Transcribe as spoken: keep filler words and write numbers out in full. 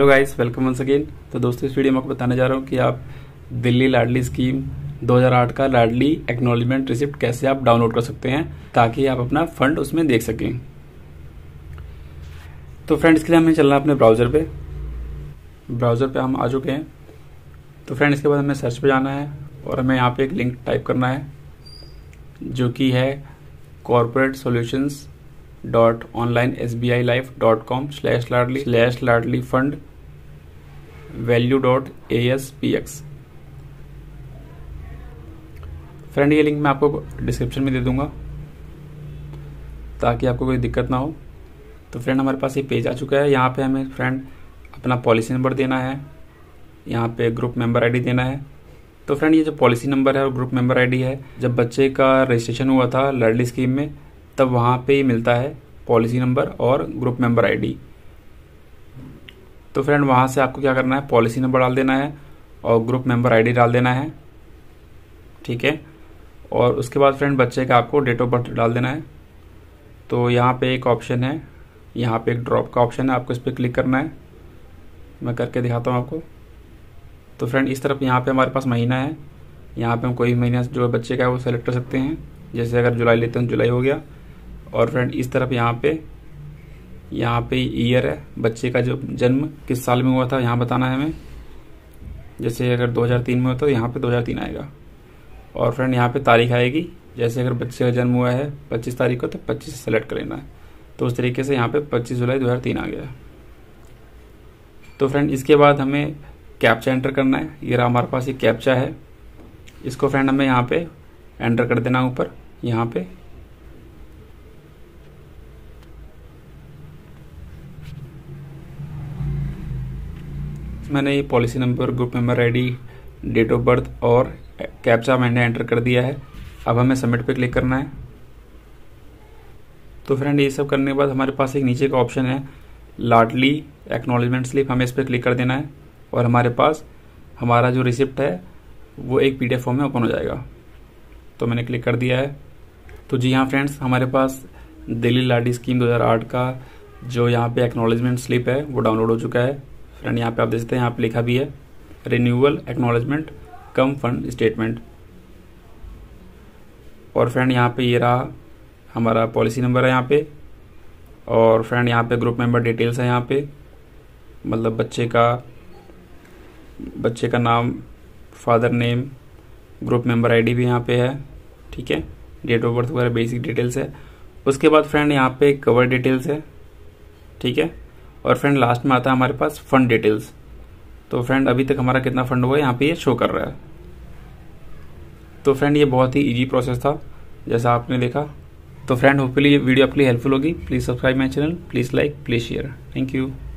Hello guys, welcome once again. तो दोस्तों, इस वीडियो में आपको बताने जा रहा हूँ कि आप दिल्ली लाडली स्कीम दो हज़ार आठ का लाडली एक्नॉलेजमेंट रिसिप्ट कैसे आप डाउनलोड कर सकते हैं ताकि आप अपना फंड उसमें देख सकें। तो फ्रेंड्स, इसके लिए हमें चलना अपने ब्राउज़र पे ब्राउज़र पे हम आ चुके हैं। तो फ्रेंड्स, इसके बाद हमें सर्च पे जाना है और हमें यहाँ पे एक लिंक टाइप करना है जो कि है corporate solutions dot online S B I life dot com slash Ladli slash Ladli fund value dot A S P X. Friend, ये लिंक मैं आपको डिस्क्रिप्शन में दे दूंगा ताकि आपको कोई दिक्कत ना हो। तो फ्रेंड, हमारे पास ये पेज आ चुका है। यहाँ पे हमें फ्रेंड अपना पॉलिसी नंबर देना है, यहाँ पे ग्रुप मेंबर आईडी देना है। तो फ्रेंड, ये जो पॉलिसी नंबर है और ग्रुप मेंबर आईडी है, जब बच्चे का रजिस्ट्रेशन हुआ था लाडली स्कीम में तब वहाँ पे ही मिलता है पॉलिसी नंबर और ग्रुप मेंबर आईडी। तो फ्रेंड, वहाँ से आपको क्या करना है, पॉलिसी नंबर डाल देना है और ग्रुप मेंबर आईडी डाल देना है, ठीक है। और उसके बाद फ्रेंड बच्चे का आपको डेट ऑफ बर्थ डाल देना है। तो यहाँ पे एक ऑप्शन है, यहाँ पे एक ड्रॉप का ऑप्शन है, आपको इस पर क्लिक करना है। मैं करके दिखाता हूँ आपको। तो फ्रेंड, इस तरफ यहाँ पे हमारे पास महीना है, यहाँ पे हम कोई महीना जो बच्चे का है वो सेलेक्ट कर सकते हैं। जैसे अगर जुलाई लेते हैं तो जुलाई हो गया। और फ्रेंड, इस तरफ यहाँ पे यहाँ पे ईयर है, बच्चे का जो जन्म किस साल में हुआ था यहाँ बताना है हमें। जैसे अगर दो हज़ार तीन में हुआ तो यहाँ पे दो हज़ार तीन आएगा। और फ्रेंड, यहाँ पे तारीख आएगी, जैसे अगर बच्चे का जन्म हुआ है पच्चीस तारीख को तो पच्चीस सेलेक्ट कर लेना है। तो उस तरीके से यहाँ पे पच्चीस जुलाई दो हज़ार तीन आ गया। तो फ्रेंड, इसके बाद हमें कैप्चा एंटर करना है। ये रहा हमारे पास ये कैप्चा है, इसको फ्रेंड हमें यहाँ पे एंटर कर देना ऊपर यहाँ पे। मैंने ये policy number, group member ID, date of birth और कैप्चा मैंने एंटर कर दिया है। अब हमें सबमिट पे क्लिक करना है। तो फ्रेंड, ये सब करने के बाद हमारे पास एक नीचे का ऑप्शन है लाडली एक्नॉलेजमेंट स्लिप, हमें इस पर क्लिक कर देना है और हमारे पास हमारा जो रिसिप्ट है वो एक पीडीएफ फॉर्म में ओपन हो जाएगा। तो मैंने क्लिक कर दिया है। तो जी हाँ फ्रेंड्स, हमारे पास दिल्ली लाडली स्कीम दो हज़ार आठ का जो यहाँ पे एक्नॉलेजमेंट स्लिप है वो डाउनलोड हो चुका है। फ्रेंड, यहाँ पे आप देखते हैं, यहाँ पे लिखा भी है renewal acknowledgement cum fund statement. और फ्रेंड, यहाँ पे ये रहा हमारा पॉलिसी नंबर है यहाँ पे। और फ्रेंड, यहाँ पे ग्रुप मेंबर डिटेल्स है यहाँ पे, मतलब बच्चे का बच्चे का नाम, father name, group member ID भी यहाँ पे है, ठीक है। डेट ऑफ बर्थ वगैरह बेसिक डिटेल्स है। उसके बाद फ्रेंड यहाँ पे कवर डिटेल्स है, ठीक है। और फ्रेंड लास्ट में आता है हमारे पास फंड डिटेल्स। तो फ्रेंड, अभी तक हमारा कितना फंड हुआ है यहाँ पे ये शो कर रहा है। तो फ्रेंड, ये बहुत ही इजी प्रोसेस था जैसा आपने देखा। तो फ्रेंड, होपफुली ये वीडियो आपके लिए हेल्पफुल होगी। Please subscribe my channel, please like, please share. Thank you.